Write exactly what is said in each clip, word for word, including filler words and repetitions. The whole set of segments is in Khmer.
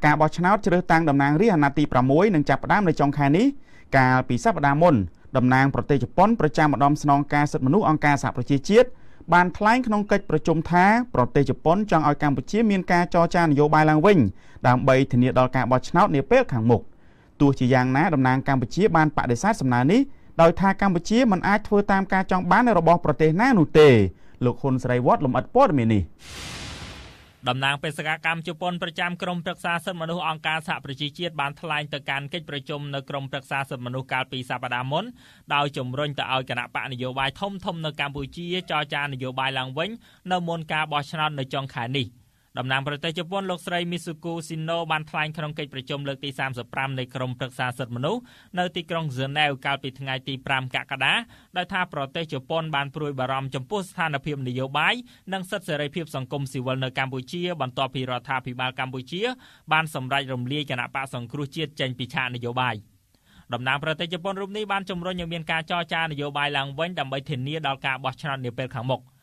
Cả bỏ cháu chứa tăng đầm nàng rí hà nà tì bà mối nâng chạp đám nơi trong khai ní. Cả bí sắp đá môn, đầm nàng bà tê Japon bà chạm bà đom sân ông ca sật mà nút ông ca sạp bà chê chiết. Bàn thái nông cách bà chôm thá, bà tê Japon chọn oi Campuchia miên ca cho cha nô bài làng vinh. Đàm bày thì nhiệt đòi cả bỏ cháu nếp bếp khẳng mục. Tùa chỉ dàng ná đầm nàng Campuchia bàn bạ đề sát xâm ná ní. Đòi thà Campuchia mình ai thua tam ca chọn bán nơi rô bò bà tê ná nụ tê. Lục hôn sài vót lùm ật bót mì nì. ดำนางเป็นสกากรรมจุปนประจำกรมปรึกษาสมนุษย์องค์การสหประชาชาติบ้านทลายต่อการเกิดประชุมท้าประเทศญี่ปุ่นเปิดเผยว่าสหประชาชาติบ้านจัดทำกิจกรรมเฉลิมฉลองการเฉลิมฉลองการเกิดประชุมท้าประเทศญี่ปุ่นในปี สองพันยี่สิบ ดำนางประเทศญี่ปุ่นโลกสไรมิสุกุซินโนบันทลายขนมเกยประจมเลือกตีสามสิบปรามในกรมปรึกษาสมนุษย์การปีสัปดาห์มนต์โดยจมรอยต่อเอาคณะปะนโยบายท่อมทมในกัมพูชีจอจานโยบายลังเว้งในมณฑลกาบอชนาตในจงขานี้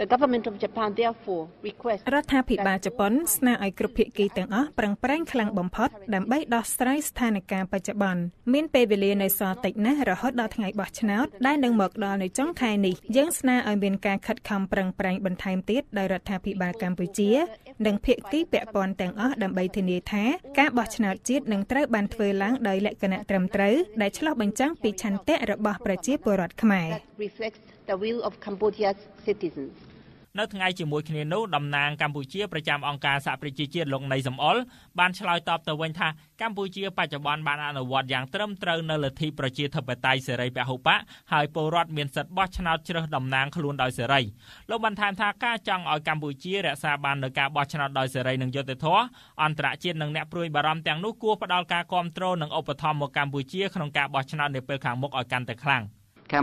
The government of Japan therefore requests รัฐบาลพิบาลญี่ปุ่นสนับสนุนกระเพาะกีตังอ้อปรังแปรงคลังบ่มพอดดัมใบดอสไตรสถานการณ์ปัจจุบันมีนเปเวลีในซอติกนะระหดดอทไงบ่ชนะได้ดังบอกดอในจ้องไข่นี้ยังสนาอเมริกาขัดคำปรังแปรงบรรทายติดได้รัฐบาลพิบาลกัมพูชีดังเพียกที่เปะปอนแต่งอ้อดัมใบเทเนียแท้การบ่ชนะจิตดังไตรบันเทวล้างโดยลักษณะตรำตรึงได้ฉลองบัญญัติปีชันเตะระบอบประเทศปรอดขมาย ระสาบานโดยการบอชนาดดอยเสรีหลังยศเตทออันตรายเจนหนึ่งเนี่ยปลุยบารมแตงนุกัวประดาลการความโตหนึ่งอุปธรรมของกัมพูชีขนมกาบอชนาดดอยเสรี กา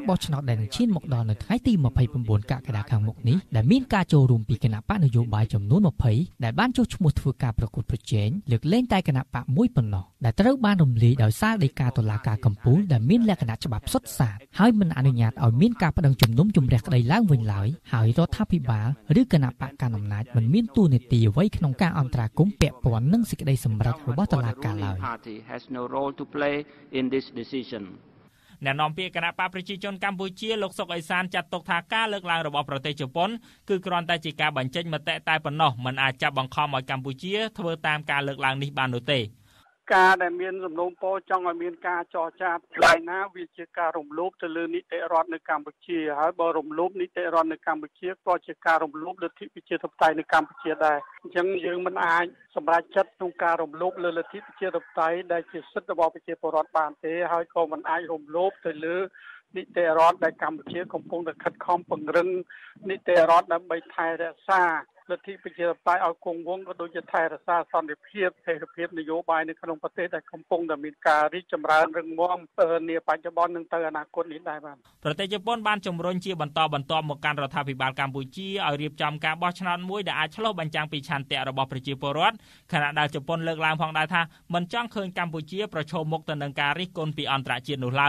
รบอชนาดแดงชินมกดอนในไทยตีมาไพปมบุญกะกระดาษข้างมุกนี้แต่มีการโจรมปีกณะปะนโยบายจำนวนมาเผยแต่บ้านโจชมุทฟูกาประกวดประเจนเลือกเล่นใจกณะปะมุยปนนอแต่เติร์กบ้านรมลีโดยซาดิกาตลาการกัมพูแต่มีและคณะฉบับสดใสให้มันอนุญาตเอามีนการประดังจมนุมจุมแรกใดล้างเว้นไหลหายรถทัพพิบาลหรือกณะปะการอำนาจมันมีตู้ในตีไว้ขนมการอันตรากงเปะปอนนั่งสิกระไดสำรับระบอตลาการลอย การดำเนินสมรภูมิป้องจังอเมริกาจอร์จาไทยนาวิจิการรวมลบเตลือนิเตอร์รัฐในกัมพูชีให้บรมลบนิเตอร์รัฐในกัมพูชีก็จะการรวมลบหรือที่พิเศษไทยในกัมพูชีได้ยังยืมมันอายสำหรับชัดตรงการรวมลบหรือที่พิเศษไทยได้จะซึดระบอบพิเศษปรอดบานเตะให้ก็มันอายรวมลบเตลือ นิเตอร์รัฐได้กัมพูชีกำปงแต่ขัดข้องปงเริงนิเตอร์รัฐได้ใบไทยรักษาสันติเพียบเทระเพียบนโยบายในขนมประเทศแต่กัมปงดำเนินการริจมรันเรื่องวอมเปิดเนียปัจจุบันหนึ่งเตอร์อนาคตนี้ได้บ้างประเทศญี่ปุ่นบ้านจมรนเชียบันตอบันตอมการรัฐาพิบาลกัมพูชีเอาเรียบจำการบอชนาดมวยได้อาชโลบัญญังปีชันเตะระบอบประเทศปรอดขณะดาวญี่ปุ่นเลิกล้างของได้ท่ามันจ้างคืนกัมพูชีประชมมุกตะนังการริกลปีอันตรายจีนหนุไล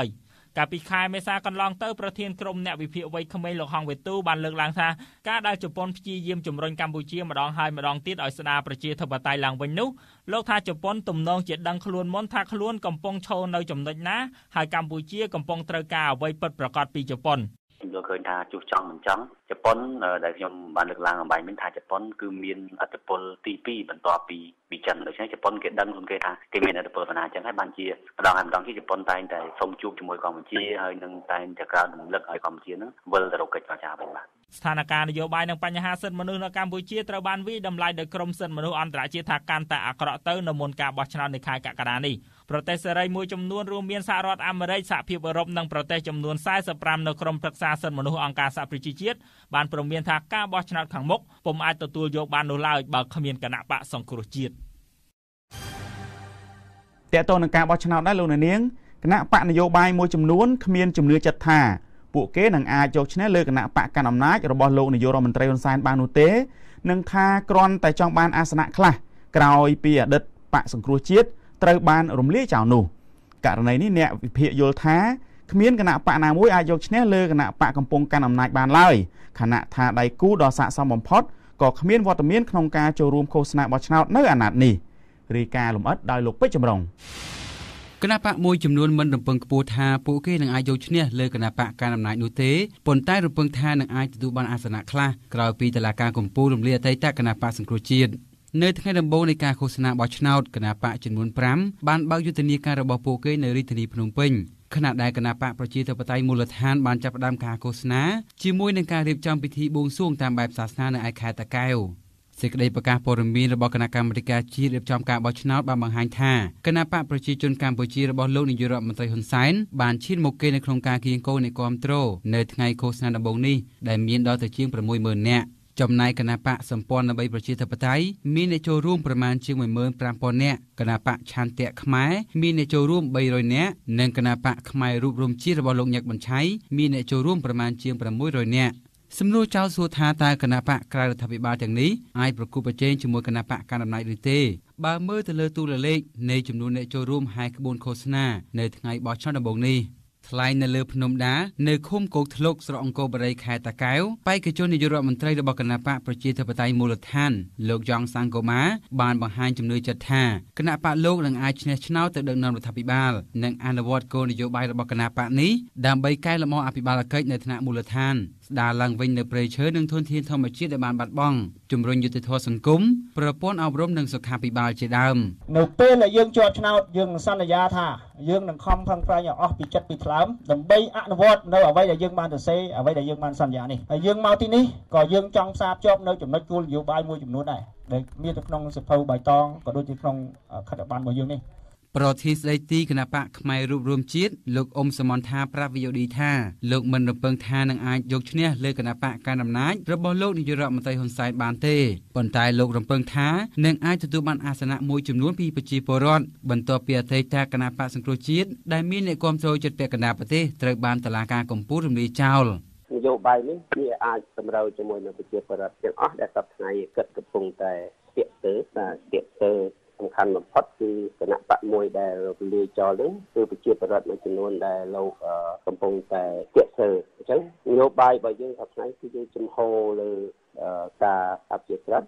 สถานการณ์นโยบายในปัญหาเส้นมนุษย์ในกัมพูชีត្រូវបានវិដំឡៃដោយក្រមសិទ្ធិមនុស្សអន្តរជាតិថាកាន់តែអាក្រក់ទៅនៅមុនការបោះឆ្នោតនៃខែកក្កដានេះប្រទេសសេរីមួយចំនួនរួមមានសហរដ្ឋអាមេរិកសហភាពអឺរ៉ុបនិងប្រទេសចំនួន สี่สิบ ប្រទេសចំនួន สี่สิบห้า ប្រំនៅក្នុងប្រទេសចំនួន แต่ตอนการบอชนาได้เรื่องนี้คณะปะนโยบายមួយចំនួនគ្មានជំនឿចិត្តថាពួកគេនឹងអាចយកឈ្នះលើគណៈបកកណ្ដាលអំណាចរបស់លោកនាយករដ្ឋមន្ត្រីហ៊ុនសែនបាននោះទេនឹងថាគ្រាន់តែចង់បានអាសនៈខ្លះក្រោយពីអតីតបកសង្គ្រោះជាតិត្រូវបានរំលាយចោលនោះករណីនេះអ្នកវិភាគយល់ថាគ្មានគណៈបកណាមួយអាចយកឈ្នះលើគណៈបកកម្ពុជាកណ្ដាលអំណាចបានឡើយខណៈថាដៃគូដ៏ស័ក្តិសមបំផុត có miên vọt miên không ca châu rùm khâu sna bọt nào nơi ăn nạt nỉ rì ca lùm ớt đòi lục bích chầm rồng. Các nhà bạc môi chấm luôn mình đồng bằng bột hà bộ kê đang ai dầu chén này lời các nhà bạc càng làm lại nô tế bồn tai đồng bằng tha đang ai tự ban asana kla cầu pi tờ là càng cùng bù đồng lìa tay ta các nhà bạc sừng cột chiên nơi thằng đồng bầu này càng khâu sna bọt nào các nhà bạc chấm luôn pram ban bao nhiêu tiền này càng đồng bộ kê nơi rì tiền phnom penhขณะใดคณะปะประชีตปไตยมูลฐานบานจับดำคาโฆษณาจีมวยในการเรียบจำพิธีบวงสรวงตามแบบศาสนาในไอแคตะแก้วเสกได้ประกาศปรมีระบอบคณะกรรมการชีเรียบจำการบอชนาบางบางหันท่าคณะปะประชีจนการประชีระบอบโลกในยุโรปมันใจหนไซน์บานชีนโมเกในโครงการเคียงโกในความโตรในไงโฆษณาดับบงนี้ได้มีดาวตะเชียงประมวยเมินเนี่ยจำนายคณะปะสัมปอนในใบประชีตปไตยมีในโจร่วมประมาณเชียงเหมือนเมินปรามปอนเนี่ยคณะปะชันเตะขมายมีในโจร่วมใบรอยเนี่ยหนึ่งคณะปะขมายรูปรวมชีระบอลงยักษ์บรรชัยมีในโจร่วมประมาณเชียงประมุยรอยเนี่ยสำรวจเจ้าสัวทาตาคณะปะกลายรัฐบาลอย่างนี้ไอ้ประคุประเจนชิมวยคณะปะการดำเนินฤทธิ์บาเมื่อเตลตูละเล็กในจำนวนในโจร่วมไฮขบวนโฆษณาในทางไอบอชชั่นดับบงนี้ทลายในเรือพนมดาในคุ้มโกกทลกสระองโกบริขายตะแก้วไปกระโจนในยุโรปมันไตรระบอบคณะปะประชีธปไตยมูลท่านโลกยองสังโกมาบานบางฮันจำนวนจัดท่าคณะปะโลกหลังไอชเนชแนลแต่เดินนำรัฐบาลหนึ่งอันวอดโกนโยบายระบอบคณะปะนี้ดำใบใกล้ละมออภิบาลเกิดในธนามูลท่านดาลังวินในเปรย์เชิดหนึ่งทนเทียนธรรมชีตในบานบัดบ้องจุ่มรุนยุติธรสังคมประปนเอาร่มหนึ่งสุขาภิบาลเจดำหนุกเต้นยังจอดชแนลยังสัญญาท่ายังหนึ่งคำพังไพรอย่างออกปิดจัดปิดล้ำดังใบอันวอดในเอาไว้แต่ยังบานตัวเซ่เอาไว้แต่ยังบานสัญญานี่ยังเมาที่นี้ก็ยังจองซาบจอบในจุ่มนัดกูอยู่ใบมวยจุ่มนู้นได้เด็กมีทุกน้องสุภาพใบตองก็โดยที่น้องขัดบ้านมวยยังนี่ประเทศไดตีคณะปะขมายรูปรวมจิตลูกอมสมอนทาพระวิโยดีท่าลูกมันรำเพิงทานังอายยกเชี่ยเลยคณะปะการดำน้ำระบบโลกในยุโรปมันใจหนสายบานเต้ปนตายลูกรำเพิงทานังอายจตุบันอาสนะมวยจำนวนปีปจีปรอนบรรทอเปียเตจาคณะปะสังโครจิตได้มีในความโจจัดเปียคณะปะเต้ตระบานตลาการกมปูรมีเจ้าโยบายนี้มีอายสำเราจมวยในปจีปรอนยังอ้อได้ตัดไงเกิดกระพงแต่เตะเตะแต่เตะเตะสำคัญมันพัดคือคณะปะมวยได้เราเรียจอเลยคือประเทศประวัติมันจำนวนได้เรากำปงแต่เกษตรใช่โยบายบางอย่างทับไงคือจมโฮเลยการอัพเดทรัฐ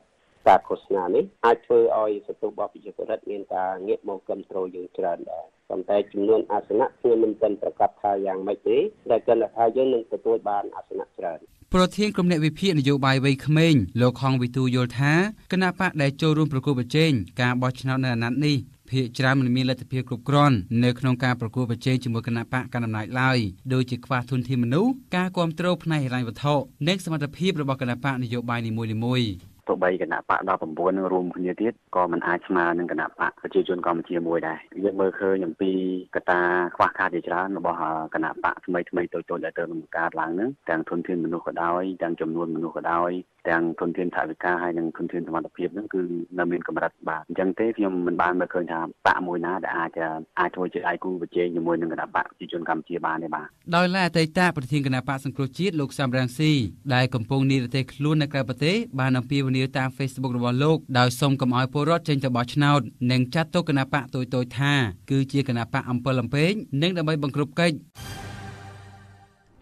การโฆษณาเนี่ยอาจช่วยเอาสตูบอพิจารณาเงินการเงียบมองกำตรอย่างเจริญได้สำแต่จำนวนอาสนะที่มันเป็นประกอบทายอย่างไม่ตีได้กันละทายยังหนึ่งตัวบานอาสนะเจริญประเทศกรมเนวิพีนโยบายไว้เขมรโลกของวิตูโยธาคณะปะได้โจรวมประกวดประเจนการบอชนาในนัดนี้เพื่อจรามันมีลัทธิเพียกรุบกรอนในขนมการประกวดประเจนจมวยคณะปะการนำนายไล่โดยจิกว่าทุนทีมนุษย์การความโตรภายในรัฐวัฒน์เน็กสมรรถภีประบอบคณะปะนโยบายในมวยในมวยตัวใบคณะปะดาวผมบวนรวมคุณยติก็มันอาชมาหนึ่งคณะปะประชาชนก็มาเชียร์มวยได้ยังเมื่อเคยอย่างปีกตาขวากาเดชรัตน์บอกว่าคณะปะทำไมทำไมตัวโจรได้เติมการหลังนึงแต่งทุนเทียนมนุษย์ก็ได้แต่งจำนวนมนุษย์ก็ได้แต่งทุนเทียนถ่ายวิกาให้ยังทุนเทียนสมรรถภาพนั่นคือนำเงินกำรัฐบาลยังเต้ที่มันบานเมื่อเคยทำปะมวยนะแต่อาจจะอาจจะช่วยไอ้กูประชาชนมวยหนึ่งคณะปะประชาชนกำเชียร์บานได้บ้างโดยแรกเตยตาประธินคณะปะสังครจิตลูกสามรังสีได้กำปงนีเตยคลุ้นในกระเปเตบานอัมพีวันตามเฟซบุ๊กระบบโลกดาวส่งกับออยโพรอดเจนจะบอชนาดหนึ่งจัดโต๊ะคณะปะตัวตัวท่าคือเชียคณะปะอำเภอลำเพงหนึ่งดำใบบังกรุบกัน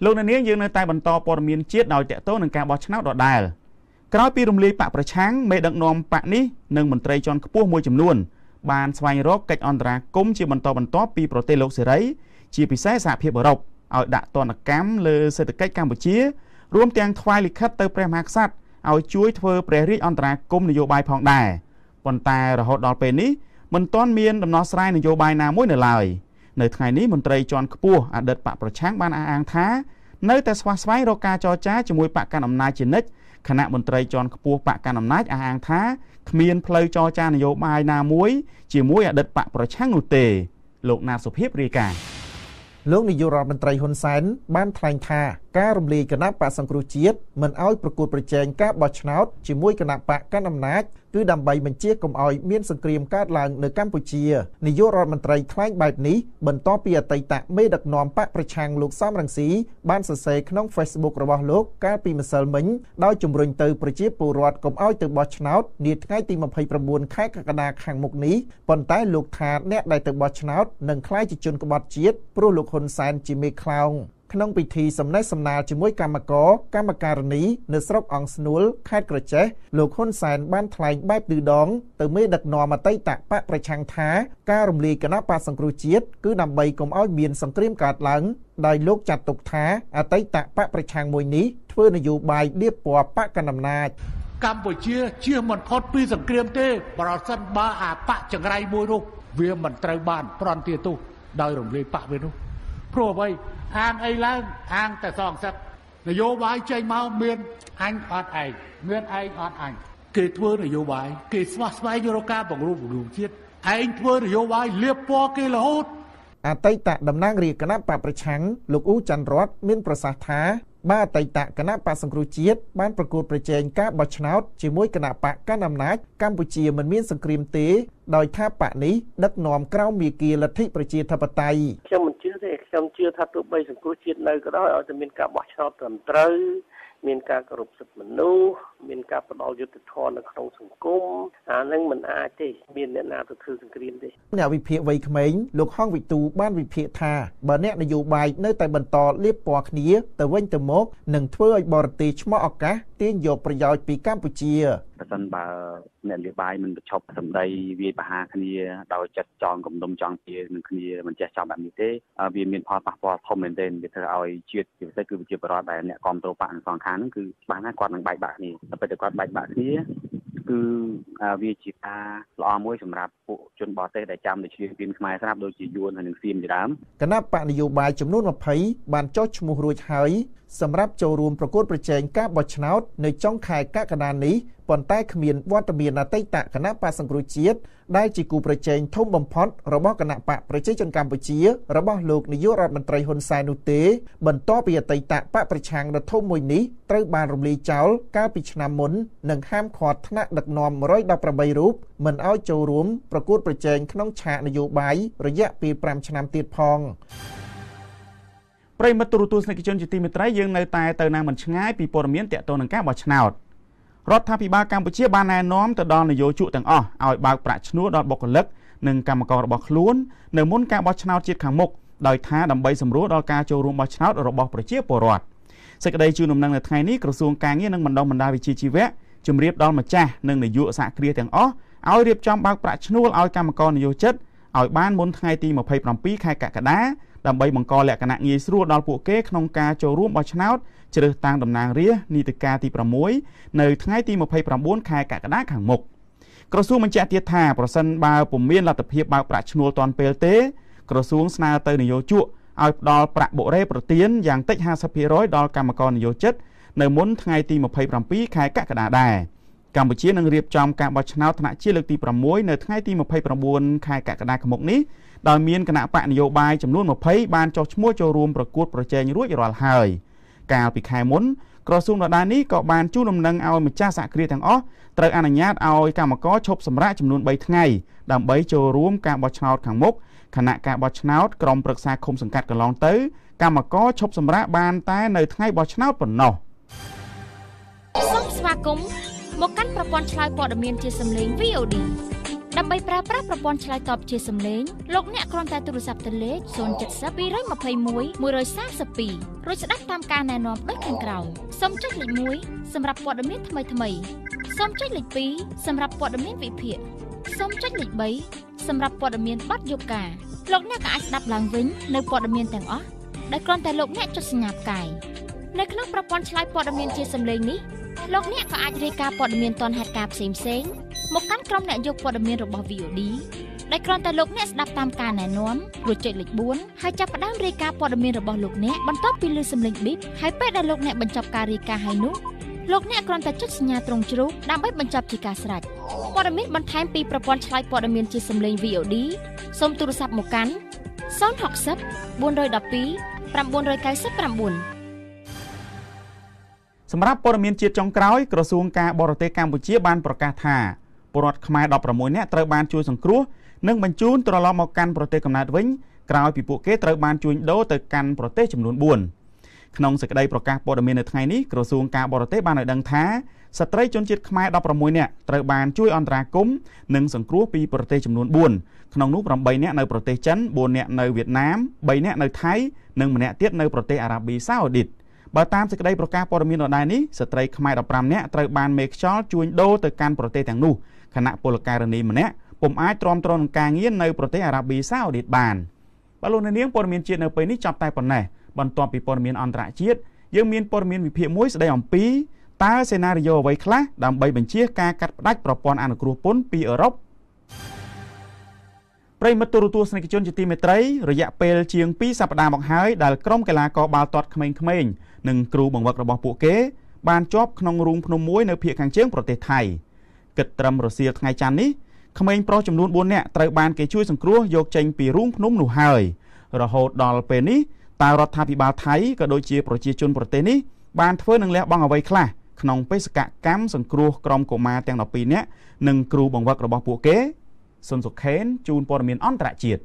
ลูกในนี้ยังในใต้บรรทอปรมีนเชียดดาวเตะโต๊ะหนึ่งการบอชนาดดอดได้กราบปีรุมลีปะประชังเมดังนอมปะนี้หนึ่งมนตรีจอนขบวนมวยจำนวนบานสวายรกกัดอันตราคุ้มเชียบรรทอบรรทอปีโปรเตโลกเสรีเชียพิเศษสาเพียบรบเอาดะตอนแกมเลยเศรษฐกิจกัมพูชีรวมเตียงทวายลิคัตเตอร์แปรมาคัดเอาช่วยเธอเปรริอันตรายกรมนโยบายพองได้ปนตายระหดดอลเป็นนี้มันต้อนเมียนดำนอสไรนโยบายนามวยเหนือลายในทางนี้มันตรายจอนขปัวอาเดิดปะประชังบ้านอ่างท้าในแต่สวาสไวโรกาจอจ้าจมวยปะการอำนาจเจนิกคณะมันตรายจอนขปัวปะการอำนาจอ่างท้าเมียนเพลย์จอจ้านโยบายนามวยเจมวยอาเดิดปะประชังนุเตโลกนาสุพิบรีกาโลกในยุโรปมันตรายฮุนเซนบ้านไทยท่าการรวมลีคณะปะสังครุจิตมันเอาประกวดประเจงกับบอชนาดจิมวยคณะปะการอำนาจคือดำใบมันเชี่ยกลมอ้อยเมียนสังเกตการหลังในกัมพูชีในยุโรปมันตรายคล้ายแบบนี้บรรทอปีอัตตะไม่ดักนอมปะประชังลูกซ้ำรังสีบ้านเสเสขนมเฟซบุ๊กระบอบโลกการปีมันเสริมมันได้จุ่มรุนเตอร์ประเจี๊ยบปูรอดกลมอ้อยเตอร์บอชนาดเนียดง่ายตีมันพายประมวลคล้ายกระดาขังมุกนี้ปนใต้ลูกทาแนบได้เตอร์บอชนาดหนึ่งคล้ายจิจุนกบอชจิตปลุกคนแซนจิเมคลาว ក្នុងពិធីសំណេះសំណាលជាមួយគណៈកម្មការកម្មការនីនៅស្រុកអង្គស្នួលខេត្តក្រចេះលោកហ៊ុនសែនបានថ្លែងបែបឌឺដងទៅមេដឹកនាំអតីតបកប្រឆាំងថាការរំលាយគណៈបក្សសង្គ្រោះជាតិគឺដើម្បីកុំឲ្យមានសង្គ្រាមកើតឡើងដោយលោកចាត់ទុកថាអតីតបកប្រឆាំងមួយនេះធ្វើនយោបាយលាបពណ៌បកកណ្ដាលអំណាចកម្ពុជាជៀសមិនផុតពីសង្គ្រាមទេប្រសិនបើអាបកចង្រៃមួយនោះវាមិនត្រូវបានប្រន់ទាទោសដោយរំលាយបកវានោះព្រោះអ្វីអាងអីឡើងអាងតែសងសឹកនយោបាយចេញមកមានអញអត់ឯងមានឯងអត់អញគេធ្វើនយោបាយគេស្វះស្វែងរកការបង្រួបបង្រួមជាតិឯងធ្វើនយោបាយលាបពណ៌គេរហូតអតីតតំណាងរាជគណៈបព្វប្រឆាំងលោកអ៊ូច័ន្ទរតមានប្រសាសន៍ថាបាទអតីតគណៈបក្សសង្គ្រោះជាតិបានប្រកួតប្រជែងការបោះឆ្នោតជាមួយគណៈបកកណ្ដាលអំណាចកម្ពុជាមិនមានសង្គ្រាមទេដោយថាបកនេះដឹកនាំក្រោមមាគ៌ាលទ្ធិប្រជាធិបតេយ្យខ្ញុំមិនជឿទេខ្ញុំជឿថាទោះបីសង្គ្រោះជាតិនៅក៏ដោយឲ្យតែមានការបោះឆ្នោតត្រឹមត្រូវមានការគោរពសិទ្ធិមនុស្សមានការផ្តល់យុត្តិធម៌នៅក្នុងសង្គមអានឹងមិនអាចទេមានអ្នកណាទៅធ្វើសង្គ្រាមទេអ្នកវិភាគវ័យក្មេងលោកហងវិទូបានវិភាគថាបើអ្នកនយោបាយនៅតែបន្តលាបពណ៌គ្នាទៅវិញទៅមកនឹងធ្វើឲ្យបរទេសឆ្លងឱកាសទាញយកប្រយោជន៍ពីកម្ពុជាប្រសិនបើអ្នកនយោបាយមិនប្រឈប់សម្ដីវាយប្រហារគ្នាដោយចិត្តចង់គំនុំចង់ជានឹងគ្នាមិនចេះចាំបែបនេះទេវាមានផលប៉ះពាល់ធំមែនទែនវាធ្វើឲ្យជាតិជាពិសេសគឺប្រជាពលរដ្ឋដែលអ្នកគ្រប់គ្រងបកសងខាងគឺច្បាស់ណាស់គាត់នឹងបែកបាក់គ្នាតែពេលតែគាត់បែកបាក់គ្នាគឺវាជាការល្អមួយសម្រាប់ពួកជនបរទេសដែលចាំតែឈ្លានពានខ្មែរស្រាប់ដូចជាយួនហើយនឹងសៀមជាដើមគណៈបកនយោបាយចំនួនยี่สิบបានចុះឈ្មោះរួចហើយសម្រាប់ចូលរួមប្រកួតប្រជែងការបោះឆ្នោតនៅចុងខែកក្កដានេះប៉ុន្តែគ្មានវត្តមានអតីតគណៈបក្សសង្គ្រោះជាតិដែលជាគូប្រជែងធំបំផុតរបស់គណៈបកប្រជាជនកម្ពុជារបស់លោកនាយករដ្ឋមន្ត្រីហ៊ុនសែននោះទេបន្ទាប់ពីអតីតបកប្រឆាំងដ៏ធំមួយនេះត្រូវបានរំលាយចោលកាលពីឆ្នាំមុននិងហាមឃាត់ថ្នាក់ដឹកនាំหนึ่งร้อยสิบแปดរូបមិនឲ្យចូលរួមប្រកួតប្រជែងក្នុងឆាកនយោបាយរយៈពេលห้าឆ្នាំទៀតផងប្រិយមិត្តទូរទស្សនិកជនជាទីមេត្រីយើងនៅតែទៅណាមិនឆ្ងាយពីព័ត៌មានទាក់ទងនឹងការបោះឆ្នោតរដ្ឋាភិបាលកម្ពុជាបានណែនាំទៅដល់នយោជកទាំងអស់ឲ្យបើកប្រាក់ឈ្នួលដល់បុគ្គលិកនិងកម្មកររបស់ខ្លួននៅមុនការបោះឆ្នោតជាតិខាងមុខដោយថាដើម្បីសម្រួលដល់ការចូលរួមបោះឆ្នោតរបស់ប្រជាពលរដ្ឋសេចក្តីជូនដំណឹងនៅថ្ងៃនេះក្រសួងការងារនិងបណ្ដុះបណ្ដាលវិជ្ជាជីវៈជំរាបដល់ម្ចាស់និងនយោជកសហគ្រាសទាំងអស់ឲ្យរៀបចំបើកប្រាក់ឈ្នួលឲ្យកម្មករនយោជិតឲ្យបានមុនថ្ងៃទីยี่สิบเจ็ดខែកក្កដាដើម្បីបង្កលក្ខណៈងាយស្រួលដល់ពួកគេក្នុងការចូលរួមបោះឆ្នោតជ្រើសតាំងតំណាងរាស្ត្រនីតិកាលទីหกនៅថ្ងៃទីยี่สิบเก้าខែកក្កដាខាងមុខក្រសួងបញ្ជាក់ទៀតថាប្រសិនបើពុំមានលទ្ធភាពបើកប្រាក់ឈ្នួលទាន់ពេលទេក្រសួងស្នើទៅនយោជកឲ្យផ្ដល់ប្រាក់បុរេប្រទានយ៉ាងតិច ห้าสิบเปอร์เซ็นต์ ដល់កម្មករនយោជិតនៅមុនថ្ងៃទីยี่สิบเจ็ดខែកក្កដាដែរកម្ពុជានឹងរៀបចំការបោះឆ្នោតថ្នាក់ជាតិលើកទីหกនៅថ្ងៃទីยี่สิบเก้าខែកក្កដាខាងមុខនេះដោយមានគណៈបកនយោបាយចំនួនยี่สิบបានចុះឈ្មោះចូលរួមប្រកួតប្រជែងរួចរាល់ហើយកាលពីខែមុនក្រសួងដដែលនេះក៏បានជូនដំណឹងឲ្យម្ចាស់សហគ្រាសទាំងអស់ត្រូវអនុញ្ញាតឲ្យកម្មករឈប់សម្រាកចំនួនបីថ្ងៃដើម្បីចូលរួមការបោះឆ្នោតខាងមុខខណៈការបោះឆ្នោតក្រុមប្រឹក្សាឃុំសង្កាត់កន្លងទៅកម្មករឈប់សម្រាកបានតែនៅថ្ងៃបោះឆ្នោតប៉ុណ្ណោះសូមស្វាគមន៍មកកាន់ប្រព័ន្ធឆ្លើយព័ត៌មានជាសំឡេង វី អូ ឌីដើម្បីប្រើប្រាស់ប្រព័ន្ធឆ្លើយតបជាសំឡេងលោកអ្នកគ្រាន់តែទូរស័ព្ទទៅលេខศูนย์เจ็ดศูนย์ 二二一 หนึ่งสามสองរួចស្ដាប់តាមការណែនាំដូចខាងក្រោមសូមចុចលេខหนึ่งសម្រាប់ព័ត៌មានថ្មីថ្មីសូមចុចលេខสองសម្រាប់ព័ត៌មានវិភាគសូមចុចលេខสามសម្រាប់ព័ត៌មានបទយកការលោកអ្នកក៏អាចស្ដាប់ឡើងវិញនៅព័ត៌មានទាំងអស់ដែលគ្រាន់តែលោកអ្នកចុចសញ្ញាផ្កាយនៅក្នុងប្រព័ន្ធឆ្លើយព័ត៌មានជាសំឡេងនេះលោកអ្នកក៏អាចរាយការណ៍ព័ត៌មានទាន់ហេតុការណ៍ផ្សេងៗមកកាន់ក្រុមអ្នកយកព័ត៌មានរបស់ វី អូ ឌី ដែលគ្រាន់តែលោកអ្នកស្ដាប់តាមការណែនាំរួចចុចលេខbốnហើយចាប់ផ្ដើមរាយការណ៍ព័ត៌មានរបស់លោកអ្នកបន្ទាប់ពីឮសំឡេងប៊ីបហើយពេលដែលលោកអ្នកបញ្ចប់ការរាយការណ៍ហើយនោះលោកអ្នកគ្រាន់តែចុចសញ្ញាត្រង់ជ្រូកដើម្បីបញ្ចប់ជាការស្រេចព័ត៌មានបន្ថែមពីប្រព័ន្ធឆ្លើយព័ត៌មានជាសំឡេង វី អូ ឌី សូមទូរស័ព្ទមកកាន់ศูนย์หกศูนย์ สี่หนึ่งสอง เก้าเก้าเก้าសម្រាប់ព័ត៌មានជាតិចុងក្រោយក្រសួងការបរទេសកម្ពុជាបានប្រកាសថាពលរដ្ឋខ្មែរสิบหกនាក់ត្រូវបានជួយសង្គ្រោះនិងបញ្ជូនត្រឡប់មកកាន់ប្រទេសកំណើតវិញក្រោយពីពួកគេត្រូវបានជួញដូរទៅកាន់ប្រទេសចំនួនbốnក្នុងសេចក្តីប្រកាសព័ត៌មាននៅថ្ងៃនេះក្រសួងការបរទេសបានឲ្យដឹងថាស្ត្រីជនជាតិខ្មែរสิบหกនាក់ត្រូវបានជួយអន្តរាគមន៍និងសង្គ្រោះពីប្រទេសចំនួនbốnក្នុងនោះeightនាក់នៅប្រទេសចិន fourនាក់នៅវៀតណាម threeនាក់នៅថៃ និង ម្នាក់ ទៀត នៅ ប្រទេស អារ៉ាប៊ី សាអូឌីត បើ តាម សេចក្តី ប្រកាស ព័ត៌មាន ដដែល នេះ ស្ត្រី ខ្មែរ ដប់ប្រាំ នាក់ ត្រូវ បាន មេខ្យល់ ជួញដូរ ទៅ កាន់ ប្រទេស ទាំង នោះ ខណៈ ពលការិនី ម្នាក់ ពុំ អាច ទ្រាំទ្រ នឹង ការងារ នៅ ប្រទេស អារ៉ាប៊ី សាអូឌីត បាន បាទ លោក នាង ព័ត៌មាន ជាតិ នៅ ពេល នេះ ចប់ តែ ប៉ុណ្ណេះ បន្ទាប់ ពី ព័ត៌មាន អន្តរជាតិ យើង មាន ព័ត៌មាន វិភាគ មួយ ស្តី អំពី តើ សេណារីយ៉ូ អ្វី ខ្លះ ដើម្បី បញ្ជា ការ កាត់ ផ្តាច់ ប្រព័ន្ធ អនុគ្រោះ ពន្ធ ពី អឺរ៉ុបប្រិយមិត្តទូរទស្សនិកជនជាទីមេត្រីរយៈពេលជាងពីរសប្តាហ៍មកហើយដែលក្រុមកីឡាករបាល់ទាត់ក្មេងៗនិងគ្រូបង្វឹករបស់ពួកគេបានជាប់ក្នុងរូងភ្នំមួយនៅភូមិខាងជើងប្រទេសថៃគិតត្រឹមរសៀលថ្ងៃច័ន្ទនេះក្មេងប្រុសចំនួនបួននាក់ត្រូវបានគេជួយសង្គ្រោះយកចេញពីរូងភ្នំនោះហើយរហូតដល់ពេលនេះតើរដ្ឋាភិបាលថៃក៏ដូចជាប្រជាជនប្រទេសនេះបានធ្វើនឹងលះបង់អ្វីខ្លះក្នុងបេសកកម្មសង្គ្រោះក្រុមកុមារទាំងដប់ពីរនាក់និងគ្រូបង្វឹករបស់ពួកគេសុនសុខេនជូនព័ត៌មានអន្តរជាតិ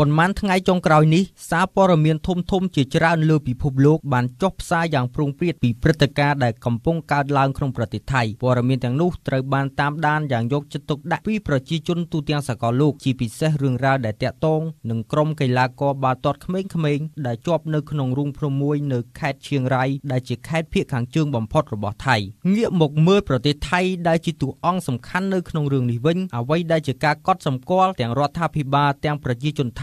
ប៉ុន្មានថ្ងៃចុងក្រោយនេះសារព័ត៌មានធំធំជាច្រើនលើពិភពលោកបានចុះផ្សាយយ៉ាងព្រោងព្រាតពីព្រឹត្តិការណ៍ដែលកំពុងកើតឡើងក្នុងប្រទេសថៃព័ត៌មានទាំងនោះត្រូវបានតាមដានយ៉ាងយកចិត្តទុកដាក់ពីប្រជាជនទូទាំងសកលលោកជាពិសេសរឿងរ៉ាវដែលតាក់ទងនឹងក្រុមកីឡាករបាល់ទាត់ក្មេងៗដែលជាប់នៅក្នុងរូងភ្នំមួយនៅខេត្តឈៀងរៃដែលជាខេត្តភាគខាងជើងបំផុតរបស់ថៃងាកមកមើលប្រទេសថៃដែលជាតួអង្គសំខាន់នៅក្នុងរឿងនេះវិញអ្វីដែលជាការកត់សម្គាល់ទាំងរដ្ឋាភិបាលទាំងប្រជាជនថៃ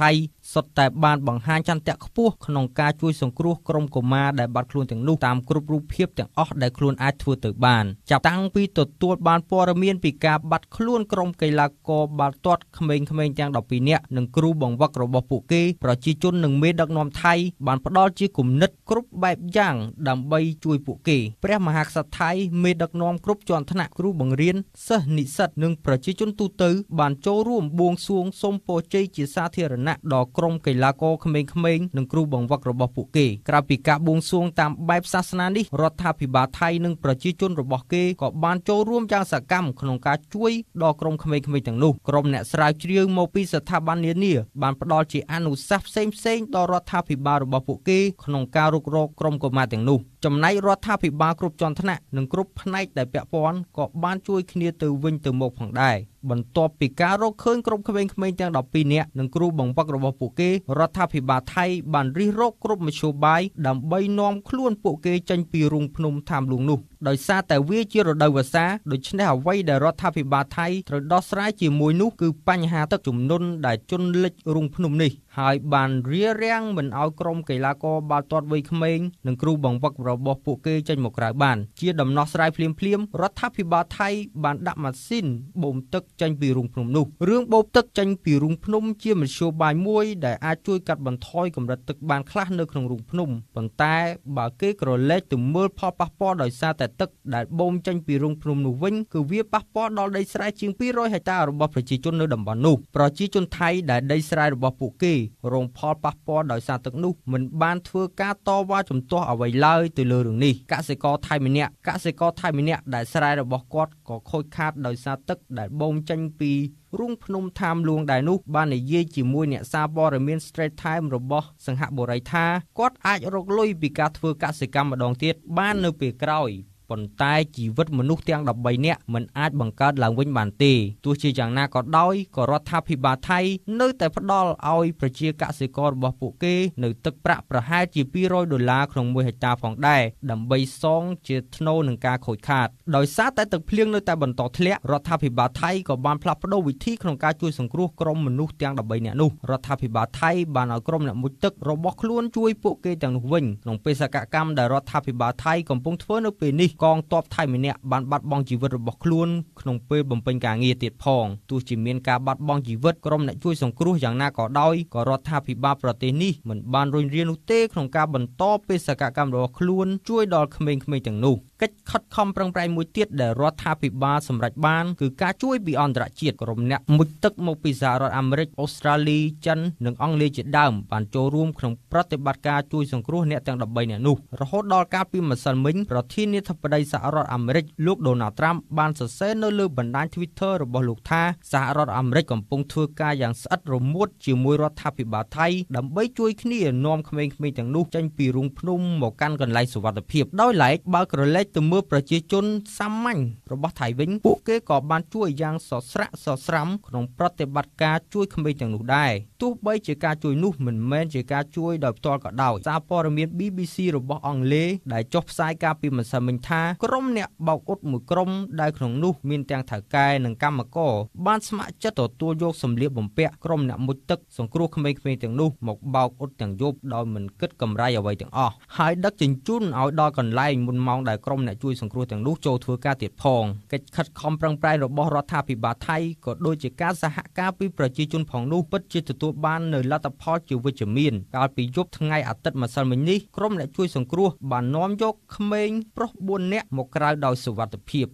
សុទ្ធតែបានបង្ហាញចន្ទៈខ្ពស់ក្នុងការជួយសង្គ្រោះក្រុមកុមារដែលបាត់ខ្លួនទាំងនោះតាមគ្រប់រូបភាពទាំងអស់ដែលខ្លួនអាចធ្វើទៅបានចាប់តាំងពីទទួលបានព័ត៌មានពីការបាត់ខ្លួនក្រុមកីឡាករបាល់ទាត់ក្មេងៗទាំងដប់ពីរនាក់និងគ្រូបង្វឹករបស់ពួកគេប្រជាជននិងមេដឹកនាំថៃបានផ្ដល់ជាគំនិតគ្រប់បែបយ៉ាងដើម្បីជួយពួកគេព្រះមហាក្សត្រថៃមេដឹកនាំគ្រប់ជាន់ថ្នាក់គ្រូបង្រៀនសិស្សនិស្សិតនិងប្រជាជនទូទៅបានចូលរួមបួងសួងសូមពរជ័យជាសាធារណៈដល់ក្រុមកីឡាករក្មេងៗនិងគ្រូបង្វឹករបស់ពួកគេក្រៅពីការបួងសួងតាមបែបសាសនានេះរដ្ឋាភិបាលថៃនិងប្រជាជនរបស់គេក៏បានចូលរួមយ៉ាងសកម្មក្នុងការជួយដល់ក្រុមក្មេងៗទាំងនោះក្រុមអ្នកស្រាវជ្រាវមកពីស្ថាប័ននានាបានផ្ដល់ជាអនុសាសន៍ផ្សេងៗដល់រដ្ឋាភិបាលរបស់ពួកគេក្នុងការរុករកក្រុមកុមារទាំងនោះចំណែករដ្ឋាភិបាលគ្រប់ជាន់ថ្នាក់និងគ្រប់ផ្នែកដែលពាក់ព័ន្ធក៏បានជួយគ្នាទៅវិញទៅមកផងដែរបន្ទាប់ពីការរកឃើញក្រុមក្មេងៗទាំងដប់ពីរនាក់និងគ្រូបង្វឹករបស់ពួកគេរដ្ឋាភិបាលថៃបានរិះរោចគ្រប់មធ្យោបាយដើម្បីនាំខ្លួនពួកគេចេញពីរូងភ្នំតាមលួងនោះដោយសារតែវាជារដូវវស្សាដូច្នេះអ្វីដែលរដ្ឋាភិបាលថៃត្រូវដោះស្រាយជាមួយនោះគឺបញ្ហាទឹកជំនន់ដែលជន់លិចរូងភ្នំនេះហើយបានរារាំងមិនឲ្យក្រុមកីឡាករបាល់ទាត់វ័យក្មេងនិងគ្រូបង្វឹករបស់ពួកគេចេញមកក្រៅបានជាដំណោះស្រាយភ្លាមៗរដ្ឋាភិបាលថៃបានដាក់ម៉ាស៊ីនបូមទឹកចេញពីរូងភ្នំនោះរឿងបូមទឹកចេញពីរូងភ្នំជាមធ្យោបាយមួយដែលអាចជួយកាត់បន្ថយកម្រិតទឹកបានខ្លះនៅក្នុងរូងភ្នំប៉ុន្តែបើគេក្រឡេកទៅមើលផលប៉ះពាល់ដោយសារតែទឹកដែលបូមចេញពីរូងភ្នំនោះវិញគឺវាប៉ះពាល់ដល់ដីស្រែជាងពីររយហិកតារបស់ប្រជាជននៅតំបន់នោះប្រជាជនថៃដែលដីស្រែរបស់ពួកគេរងផលប៉ះពាល់ដោយសារទឹកនោះមិនបានធ្វើការតវ៉ាជំទាស់អ្វីឡើយទៅលើរឿងនេះកសិករថៃម្នាក់កសិករថៃម្នាក់ដែលស្រែរបស់គាត់ក៏ខូចខាតដោយសារទឹកដែលបូមចេញពីរូងភ្នំតាមលួងដែរនោះបាននិយាយជាមួយអ្នកសារព័ត៌មាន Straight Time របស់សង្ហបុរីថាគាត់អាចរកលុយពីការធ្វើកសិកម្មម្ដងទៀតបាននៅពេលក្រោយប៉ុន្តែជីវិតមនុស្សទាំងដប់បីនាក់មិនអាចបង្កើតឡើងវិញបានទេទោះជាយ៉ាងណាក៏ដោយក៏រដ្ឋាភិបាលថៃនៅតែផ្ដល់ឲ្យប្រជាកសិកររបស់ពួកគេនៅទឹកប្រាក់ប្រហែលជាពីររយដុល្លារក្នុងមួយហិកតាផងដែរដើម្បីសងជាថ្នូរនឹងការខូចខាតដោយសារតែទឹកភ្លៀងនៅតែបន្តធ្លាក់រដ្ឋាភិបាលថៃក៏បានផ្លាស់ប្ដូរវិធីក្នុងការជួយសង្គ្រោះក្រុមមនុស្សទាំងដប់បីនាក់នោះរដ្ឋាភិបាលថៃបានឲ្យក្រុមអ្នកមុជទឹករបស់ខ្លួនជួយពួកគេទាំងនោះវិញក្នុងបេសកកម្មដែលរដ្ឋាភិបាលថៃកំពុងធ្វើនៅពេលនេះកងទ័ពថៃម្នាក់បានបាត់បង់ជីវិតរបស់ខ្លួនក្នុងពេលបំពេញការងារទៀតផងទោះជាមានការបាត់បង់ជីវិតក្រុមអ្នកជួយសង្គ្រោះយ៉ាងណាក៏ដោយក៏រដ្ឋាភិបាលប្រទេសនេះមិនបានរុញរានោះទេក្នុងការបន្តបេសកកម្មរបស់ខ្លួនជួយដល់ក្មេងៗទាំងនោះកិច្ចខិតខំប្រឹងប្រែងមួយទៀតដែលរដ្ឋាភិបាលសម្រេចបានគឺការជួយពីអន្តរជាតិក្រុមអ្នកមុជទឹកមកពីសហរដ្ឋអាមេរិកអូស្ត្រាលីចិននិងអង់គ្លេសជាដើមបានចូលរួមក្នុងប្រតិបត្តិការជួយសង្គ្រោះអ្នកទាំងដប់បីនាក់នោះរហូតដល់កាលពីម្សិលមិញប្រធានាធិបតីសហរដ្ឋអាមេរិកលោក Donald Trump បានសរសេរនៅលើបណ្ដាញ Twitter របស់លោកថាសហរដ្ឋអាមេរិកកំពុងធ្វើការយ៉ាងស្អិតរមួតជាមួយរដ្ឋាភិបាលថៃដើម្បីជួយគ្នានាំក្មេងៗទាំងនោះចេញពីរូងភ្នំមកកាន់កន្លែងសុវត្ថិភាពដោយឡែកបើក្រឡេក ទៅមើលប្រជាជនសាមញ្ញរបស់ថៃវិញពួកគេក៏បានជួយយ៉ាងសស្រាក់សស្រាំក្នុងប្រតិបត្តិការជួយក្មេងទាំងនោះដែរទោះបីជាការជួយនោះមិនមែនជាការជួយដោយផ្ទាល់ក៏ដោយសារព័ត៌មាន ប៊ី ប៊ី ស៊ី របស់អង់គ្លេសដែលចុះផ្សាយការពីម្សិលមិញថាក្រុមអ្នកបោកអ៊ុតមួយក្រុមដែលក្នុងនោះមានទាំងថៅកែនិងកម្មករបានស្ម័គ្រចិត្តទទួលយកសម្លៀកបំពាក់ក្រុមអ្នកមុជទឹកសង្គ្រោះក្មេងៗទាំងនោះមកបោកអ៊ុតទាំងយប់ដោយមិនគិតកម្រៃអ្វីទាំងអស់ហើយដឹកជញ្ជូនឲ្យដល់កន្លែងមុនម៉ោងដែលក្រុមអ្នកជួយសង្គ្រោះទាំងនោះចូលធ្វើការទៀតផងកិច្ចខិតខំប្រឹងប្រែងរបស់រដ្ឋាភិបាលថៃក៏ដូចជាការសហការពីប្រជាជនផងនោះពិតជាទទួលបាននៅលទ្ធផលជាវិជ្ជមានកាលពីយប់ថ្ងៃអាទិត្យម្សិលមិញនេះក្រុមអ្នកជួយសង្គ្រោះបាននាំយកក្មេងប្រុសបួននាក់មកក្រៅដោយសុវត្ថិភាព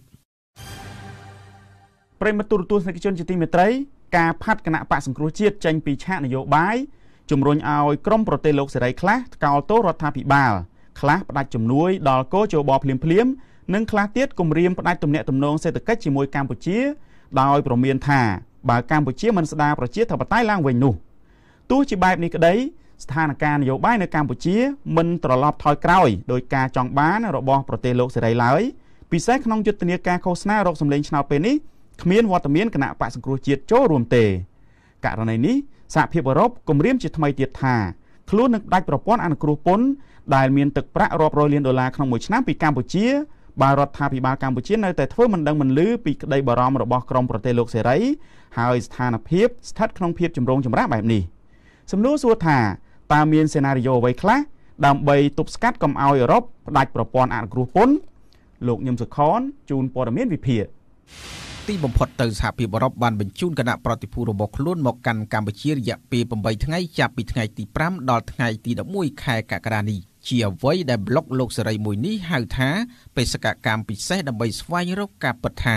ប្រិមត្តទូរទស្សនិកជនជាទីមេត្រីការផាត់គណៈបកសង្គ្រោះជាតិចេញពីឆាកនយោបាយជំរុញឲ្យក្រមប្រទេសលោកសេរីខ្លះថ្កោលទោសរដ្ឋាភិបាលខ្លះផ្ដាច់ជំនួយដល់កោជបភ្លាមភ្លាមនិងខ្លះទៀតគម្រាមផ្ដាច់ទំនាក់ទំនងសេដ្ឋកិច្ចជាមួយកម្ពុជាដោយប្រមានថាបើកម្ពុជាមិនស្ដារប្រជាធិបតេយ្យឡើងវិញនោះទោះជាបែបនេះក្តីស្ថានភាពនយោបាយនៅកម្ពុជាមិនត្រឡប់ថយក្រោយដោយការចង់បានរបស់ប្រទេសលោកសេរីឡើយពិសេសក្នុងយុទ្ធនាការឃោសនារកសម្លេងឆ្នោតពេលនេះគ្មានវត្តមានគណៈបក្សសង្គ្រោះជាតិចូលរួមទេករណីនេះសហភាពអឺរ៉ុបគម្រាមជាថ្មីទៀតថាខ្លួននឹងដាច់ប្រព័ន្ធអនុគ្រោះពន្ធដែលមានទឹកប្រាក់រាប់រយលានដុល្លារក្នុងមួយឆ្នាំពីកម្ពុជាបើរដ្ឋាភិបាលកម្ពុជានៅតែធ្វើមិនដឹងមិនឮពីក្តីបារម្ភរបស់ក្រមប្រទេសលោកសេរីហើយស្ថានភាពស្ថិតក្នុងភាពជំរងចម្រាស់បែបនេះសំណួរសួរថាតើមានសេណារីយ៉ូអ្វីខ្លះដើម្បីទប់ស្កាត់កុំឲ្យអឺរ៉ុបផ្ដាច់ប្រព័ន្ធអនុគ្រោះពន្ធលោកញឹមសុខនជូនព័ត៌មានវិភាគទីបំផុតទៅសហភាពអឺរ៉ុបបានបញ្ជូនគណៈប្រតិភូរបស់ខ្លួនមកកាន់កម្ពុជារយៈពេលeightថ្ងៃចាប់ពីថ្ងៃទីfiveដល់ថ្ងៃទីelevenខែកក្កដានេះជាអ្វីដែលប្លុកលោកសេរីមួយនេះហៅថាបេសកកម្មពិសេសដើម្បីស្វែងរកការពិតថា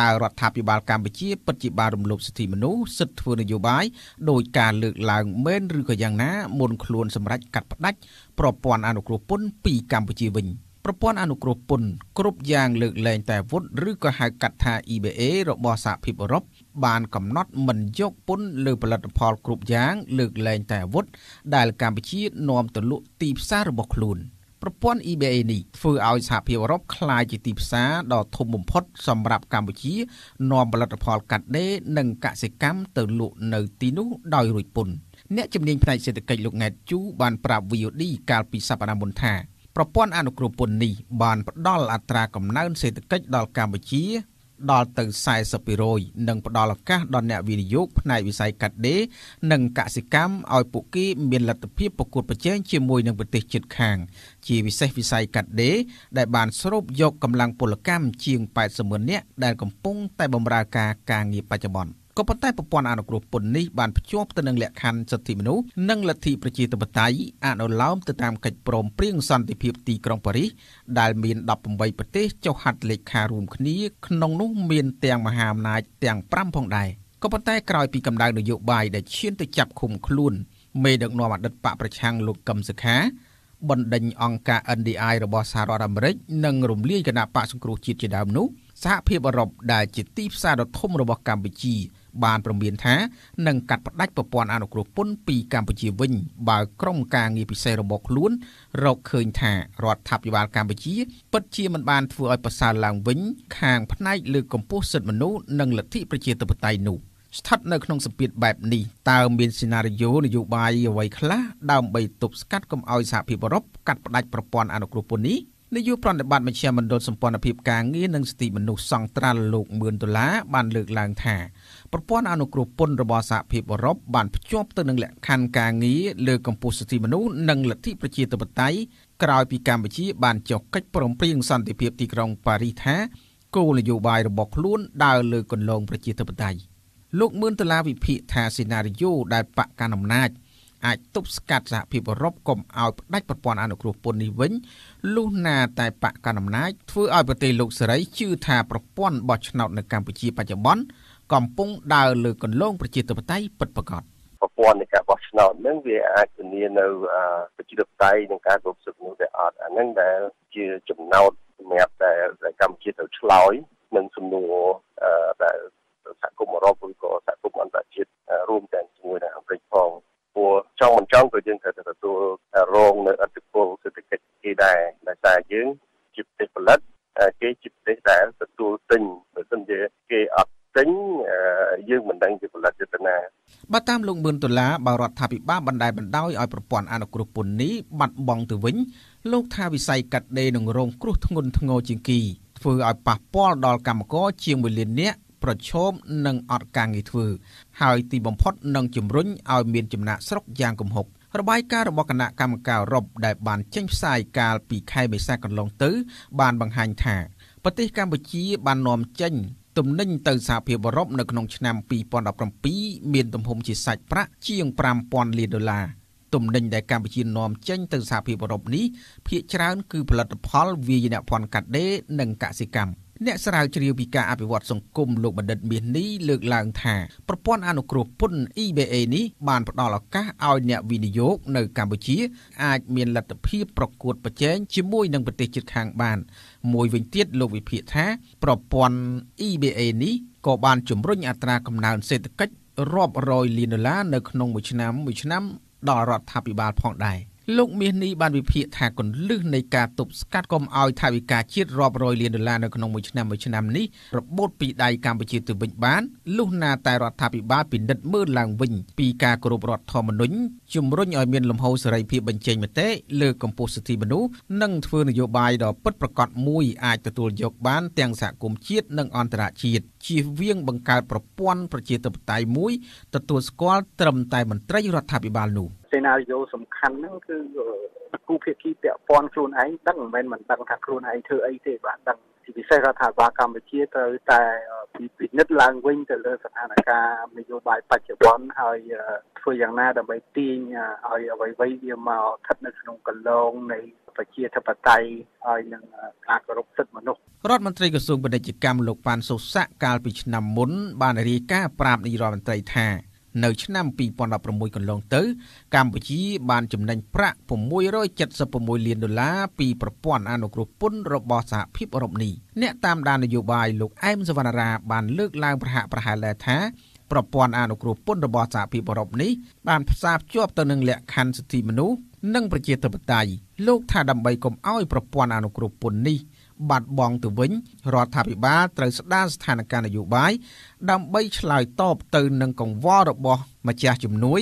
តើរដ្ឋាភិបាលកម្ពុជាពិតជាបានរំលោភសិទ្ធិមនុស្សសិទ្ធិធ្វើនយោបាយដោយការលើកឡើងមែនឬក៏យ៉ាងណាមុនខ្លួនសម្រេចកាត់ផ្តាច់ប្រព័ន្ធអនុគ្រោះពន្ធពីកម្ពុជាវិញប្រព័ន្ធអនុគ្រោះពន្ធគ្រប់យ៉ាងលើកលែងតែវុតឬក៏ហៅកាត់ថា E B A របស់សហភាពអឺរ៉ុបបានកំណត់មិនយកពន្ធលើផលិតផលគ្រប់យ៉ាងលើកលែងតែវុតដែលកម្ពុជានាំទៅលក់ទីផ្សាររបស់ខ្លួនប្រព័ន្ធ E B A នេះធ្វើឲ្យសហភាពអឺរ៉ុបក្លាយជាទីផ្សារដ៏ធំបំផុតសម្រាប់កម្ពុជានាំផលិតផលកាត់ដេរនិងកសិកម្មទៅលក់នៅទីនោះដោយរួចពន្ធអ្នកជំនាញផ្នែកសេដ្ឋកិច្ចលោកង៉ែតជូបានប្រាប់ V O D កាលពីសប្តាហ៍មុនថាប្រព័ន្ធអនុគ្រោះពន្ធនេះបានផ្ដល់អត្រាកំណើនសេដ្ឋកិច្ចដល់កម្ពុជាដល់ទៅ forty percent និងផ្ដល់ឱកាសដល់អ្នកវិនិយោគផ្នែកវិស័យកាត់ដេរនិងកសិកម្មឲ្យពួកគេមានលទ្ធភាពប្រកួតប្រជែងជាមួយនឹងប្រទេសជិតខាងជាពិសេសវិស័យកាត់ដេរដែលបានស្រូបយកកម្លាំងពលកម្មជាង eighty thousand នាក់ដែលកំពុងតែបម្រើការការងារបច្ចុប្បន្នក៏ប៉ុន្តែប្រព័ន្ធអនុគ្រោះពន្ធនេះបានភ្ជាប់ទៅនឹងលក្ខខណ្ឌសិទ្ធិមនុស្សនិងលទ្ធិប្រជាធិបតេយ្យអនុលោមទៅតាមកិច្ចព្រមព្រៀងសន្តិភាពទីក្រុងប៉ារីសដែលមានeighteenប្រទេសចុះហត្ថលេខារួមគ្នាក្នុងនោះមានទាំងមហាអំណាចទាំងfiveផងដែរក៏ប៉ុន្តែក្រោយពីកម្ដៅនយោបាយដែលឈានទៅចាប់ឃុំខ្លួនមេដឹកនាំអតីតបកប្រឆាំងលោកកឹមសុខាបណ្ដេញអង្គការ N D I របស់សហរដ្ឋអាមេរិកនិងរំលាយគណៈបកសង្គ្រោះជាតិជាដើមនោះសហភាពអឺរ៉ុបដែលជាទីផ្សារដ៏ធំរបស់កម្ពុជាបានប្រមានថានឹងកាត់ផ្តាច់ប្រព័ន្ធអនុគ្រោះពន្ធពីកម្ពុជាវិញបើក្រុមការងារពិសេសរបស់ខ្លួនរកឃើញថារដ្ឋាភិបាលកម្ពុជាពិតជាមិនបានធ្វើឲ្យប្រសើរឡើងវិញខាងផ្នែកលើកកម្ពស់សិទ្ធិមនុស្សនិងលទ្ធិប្រជាធិបតេយ្យនោះស្ថិតនៅក្នុងសម្ពាធបែបនេះតើមានសេណារីយ៉ូនយោបាយអ្វីខ្លះដើម្បីទប់ស្កាត់កុំឲ្យសហភាពអឺរ៉ុបកាត់ផ្តាច់ប្រព័ន្ធអនុគ្រោះពន្ធនេះនាយកប្រតិបត្តិមជ្ឈមណ្ឌលសម្ព័ន្ធភាពការងារនិងសិទ្ធិមនុស្សសង្ត្រាល់លោកមឿនដុល្លារបានលើកឡើងថាប្រព័ន្ធអនុគ្រោះពន្ធរបស់សហភាពអឺរ៉ុបបានភ្ជាប់ទៅនឹងលក្ខខណ្ឌការងារលើកម្ពុជាសិទ្ធិមនុស្សនិងលទ្ធិប្រជាធិបតេយ្យក្រោយពីកម្ពុជាបានចុះកិច្ចព្រមព្រៀងសន្តិភាពទីក្រុងប៉ារីសថាគោលនយោបាយរបស់ខ្លួនដើរលើគន្លងប្រជាធិបតេយ្យលោកមឿនដុល្លារវិភាគថាសេណារីយ៉ូដែលបកកណ្ដាលអំណាចអាចទប់ស្កាត់សហភាពអឺរ៉ុបកុំឲ្យផ្ដាច់ប្រព័ន្ធអនុគ្រោះពន្ធនេះវិញលុះណាតែបកកណ្ដាលអំណាចធ្វើឲ្យប្រទេសលោកសេរីជឿថាប្រព័ន្ធបោះឆ្នោតនៅកម្ពុជាបច្ចុប្បន្នកំពុងដើរលើគន្លងប្រជាធិបតេយ្យពិតប្រាកដប្រព័ន្ធនៃការបោះឆ្នោតនឹងវាអាចធានានៅប្រជាធិបតេយ្យនិងការគ្រប់គ្រងនោះដែរអត់អានឹងដែលជាចំណោទសម្រាប់តែកម្ពុជាទៅឆ្លើយនឹងសំណួរដែលសហគមន៍អឺរ៉ុបឬក៏សហគមន៍អន្តរជាតិរួមទាំងជាមួយនឹងអាមេរិកផងព្រោះចង់មិនចង់ក៏យើងត្រូវទទួលរងនៅអតិពលសេដ្ឋកិច្ចគេដែរដែលតែយើងជាប្រទេសផលិត ជាគេអត់ពេញយើងមិនដឹងជាផលិតយុទ្ធនាបើតាមលោកមឿនដុល្លារបើរដ្ឋាភិបាលបណ្ដេញបណ្ដោយឲ្យប្រព័ន្ធអនុគ្រោះពន្ធនេះបាត់បង់ទៅវិញលោកថាវិស័យកាត់ដេរនឹងរងគ្រោះធ្ងន់ធ្ងរជាងគេធ្វើឲ្យប៉ះពាល់ដល់កម្មករជាងមួយលាននាក់ប្រឈមនឹងអត់ការងារធ្វើហើយទីបំផុតនឹងជំរុញឲ្យមានចំណាកស្រុកយ៉ាងគំហុករបាយការណ៍របស់គណៈកម្មការអឺរ៉ុបដែលបានចេញផ្សាយកាលពីខែមេសាកន្លងទៅបានបង្ហាញថាប្រទេសកម្ពុជាបាននាំចេញទំនិញទៅសហភាពអឺរ៉ុបនៅក្នុងឆ្នាំពីរពាន់ដប់ប្រាំពីរមានទំហំជាសាច់ប្រាក់ជាង five thousand million dollarsទំនិញដែលកម្ពុជានាំចេញទៅសហភាពអឺរ៉ុបនេះភាគច្រើនគឺផលិតផលវាយនភ័ណ្ឌកាត់ដេរនិងកសិកម្មអ្នកស្រាវជ្រាវពីការអភិវឌ្ឍសង្គមលោកបណ្ឌិតមាសនេះលើកឡើងថាប្រព័ន្ធអនុគ្រោះពន្ធ E B A នេះបានផ្ដល់ឱកាសឲ្យអ្នកវិនិយោគនៅកម្ពុជាអាចមានលទ្ធភាពប្រកួតប្រជែងជាមួយនឹងប្រទេសជិតខាងបានមួយវិញទៀតលោកវិភាគថាប្រព័ន្ធ E B A នេះក៏បានជំរុញអត្រាកំណើនសេដ្ឋកិច្ចរាប់រយលានដុល្លារនៅក្នុងមួយឆ្នាំមួយឆ្នាំដល់រដ្ឋាភិបាលផងដែរលោកមាសនេះបានវិភាគថាគន្លឹះនៃការទប់ស្កាត់កុំឲ្យថវិកាជាតិរាប់រយលានដុល្លារនៅក្នុងមួយឆ្នាំមួយឆ្នាំនេះរបូតពីដៃកម្ពុជាទៅវិញបានលុះណាតែរដ្ឋាភិបាលពិនិត្យមើលឡើងវិញពីការគោរពរដ្ឋធម្មនុញ្ញជំរុញឲ្យមានលំហសេរីភាពបញ្ចេញមតិលើកម្ពុជាសិទ្ធិមនុស្សនិងធ្វើនយោបាយដ៏ពិតប្រាកដមួយអាចទទួលយកបានទាំងសហគមន៍ជាតិនិងអន្តរជាតិជៀសវាងបង្កើតប្រព័ន្ធប្រជាធិបតេយ្យមួយទទួលស្គាល់ត្រឹមតែមន្ត្រីរដ្ឋាភិបាលនោះសេណារីយ៉ូសំខាន់ហ្នឹងគឺគូភាគីពាក់ព័ន្ធខ្លួនឯងដឹងមិនមែនមិនដឹងថាខ្លួនឯងធ្វើអីទេបាទដឹងជាពិសេសរដ្ឋាភិបាលកម្ពុជាត្រូវតែពិនិត្យឡើងវិញទៅលើស្ថានភាពនយោបាយបច្ចុប្បន្នហើយធ្វើយ៉ាងណាដើម្បីទាញឲ្យអ្វីៗវាមកស្ថិតនៅក្នុងកន្លងនៃប្រជាធិបតេយ្យហើយនឹងការគោរពសិទ្ធិមនុស្សរដ្ឋមន្ត្រីក្រសួងពាណិជ្ជកម្មលោកប៉ាន់សុស័កកាលពីឆ្នាំមុនបានរាយការណ៍ប្រាប់នាយរដ្ឋមន្ត្រីថានៅឆ្នាំtwo thousand sixteenកន្លងទៅកម្ពុជាបានចំណេញប្រាក់six hundred seventy-six million dollarsពីប្រព័ន្ធអនុគ្រោះពន្ធរបស់សហភាពអឺរ៉ុបនេះអ្នកតាមដាននយោបាយលោកអែមសវណ្ណារាបានលើកឡើងប្រហាក់ប្រហែលដែរថាប្រព័ន្ធអនុគ្រោះពន្ធរបស់សហភាពអឺរ៉ុបនេះបានផ្សារភ្ជាប់ទៅនឹងលក្ខខណ្ឌសិទ្ធិមនុស្សនិងប្រជាធិបតេយ្យលោកថាដើម្បីកុំឲ្យប្រព័ន្ធអនុគ្រោះពន្ធនេះបាត់បង់ទៅវិញរដ្ឋាភិបាលត្រូវស្ដារស្ថានភាពនយោបាយដើម្បីឆ្លើយតបទៅនឹងកង្វល់របស់ម្ចាស់ជំនួយ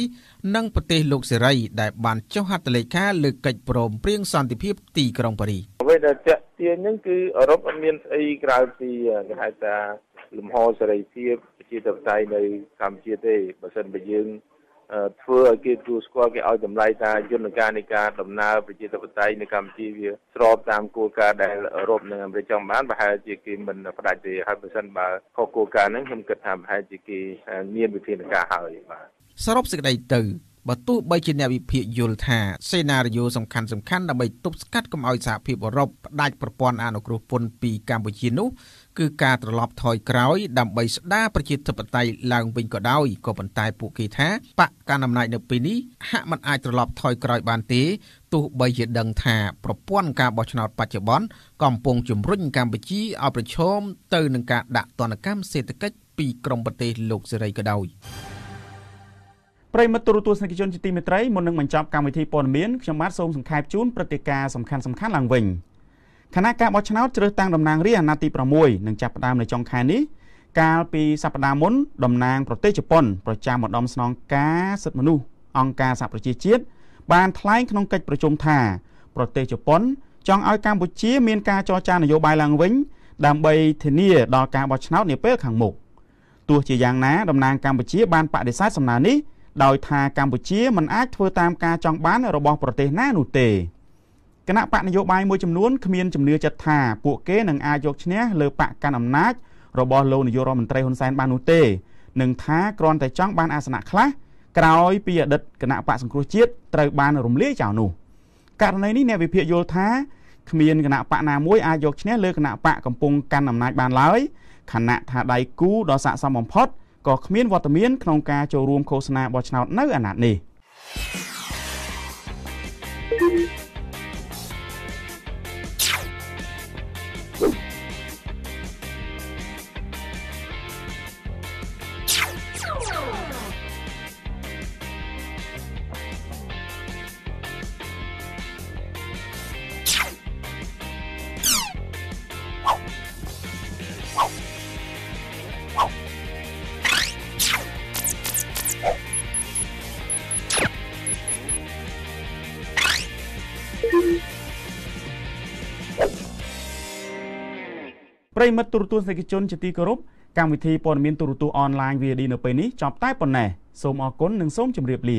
និងប្រទេសលោកសេរីដែលបានចុះហត្ថលេខាលើកិច្ចព្រមព្រៀងសន្តិភាពទីក្រុងប៉ារីសអ្វីដែលទាក់ទាញហ្នឹងគឺអឺរ៉ុបអត់មានស្អីក្រៅពីគេហៅថាលំហសេរីភាពប្រជាធិបតេយ្យនៅកម្ពុជាទេបើមិនបើយើងធ្វើឲ្យគេទទួលស្គាល់គេឲ្យតម្លៃថាយន្តការនៃការដំណើរប្រជាធិបតេយ្យនៅកម្ពុជាវាស្របតាមគោលការណ៍ដែលអឺរ៉ុបនិងអាមេរិកចង់បានប្រហែលជាគេមិនផ្ដាច់ទេហើយបើមិនបើខុសគោលការណ៍ហ្នឹងខ្ញុំគិតថាប្រហែលជាគេមានវិធានការហើយបាទសរុបសេចក្តីទៅបើទោះបីជាអ្នកវិភាគយល់ថាសេណារីយ៉ូសំខាន់សំខាន់ដើម្បីទប់ស្កាត់កុំឲ្យសហភាពអឺរ៉ុបផ្ដាច់ប្រព័ន្ធអនុគ្រោះពន្ធពីកម្ពុជានោះគឺការត្រឡប់ថយក្រោយដើម្បីស្ដារប្រជាធិបតេយ្យឡើងវិញក៏ដោយក៏ប៉ុន្តែពួកគេថាបកកណ្ដាលអំណាចនៅពេលនេះហាក់មិនអាចត្រឡប់ថយក្រោយបានទេទោះបីជាដឹងថាប្រព័ន្ធការបោះឆ្នោតបច្ចុប្បន្នកំពុងជំរុញកម្ពុជាឲ្យប្រឈមទៅនឹងការដាក់ទណ្ឌកម្មសេដ្ឋកិច្ចពីក្រមប្រទេសលោកសេរីក៏ដោយប្រិយមិត្តទូរទស្សនិកជនជាទីមេត្រីមុននឹងបញ្ចប់កម្មវិធីព័ត៌មានខ្ញុំបាទសូមសង្ខេបជូនព្រឹត្តិការណ៍សំខាន់សំខាន់ឡើងវិញគណៈការបោះឆ្នោតជ្រើសតាំងតំណាងរាស្ត្រអាណត្តិទីsixនឹងចាប់ផ្ដើមនៅចុងខែនេះកាលពីសប្តាហ៍មុនតំណាងប្រទេសជប៉ុនប្រចាំឧត្តមស្នងការសិទ្ធិមនុស្សអង្គការសហប្រជាជាតិបានថ្លែងក្នុងកិច្ចប្រជុំថាប្រទេសជប៉ុនចង់ឲ្យកម្ពុជាមានការចរចានយោបាយឡើងវិញដើម្បីធានាដល់ការបោះឆ្នោតនាពេលខាងមុខទោះជាយ៉ាងណាតំណាងកម្ពុជាបានបដិសេធសំណើនេះដោយថាកម្ពុជាមិនអាចធ្វើតាមការចង់បានរបស់ប្រទេសណានោះទេគណៈបកនយោបាយមួយចំនួនគ្មានជំនឿចិត្តថាពួកគេនឹងអាចយកឈ្នះលើបកកាន់អំណាចរបស់លោកនាយករដ្ឋមន្ត្រីហ៊ុនសែនបាននោះទេនឹងថាគ្រាន់តែចង់បានអាសនៈខ្លះក្រោយពីអតីតគណៈបកសង្គ្រោះជាតិត្រូវបានរំលាយចោលនោះករណីនេះអ្នកវិភាគយល់ថាគ្មានគណៈបកណាមួយអាចយកឈ្នះលើគណៈបកកំពុងកាន់អំណាចបានឡើយខណៈថាដៃគូដ៏ស័ក្តិសមបំផុតក៏គ្មានវត្តមានក្នុងការចូលរួមឃោសនាបោះឆ្នោតនៅអាណត្តិនេះ ប្រិមិត្តទូរទស្សនិកជនជាទីគោរពកម្មវិធីព័ត៌មានទូរទស្សន៍អនឡាញ វី ដី នៅពេលនេះចប់តែប៉ុណ្ណេះសូមអរគុណនិងសូមជម្រាបលា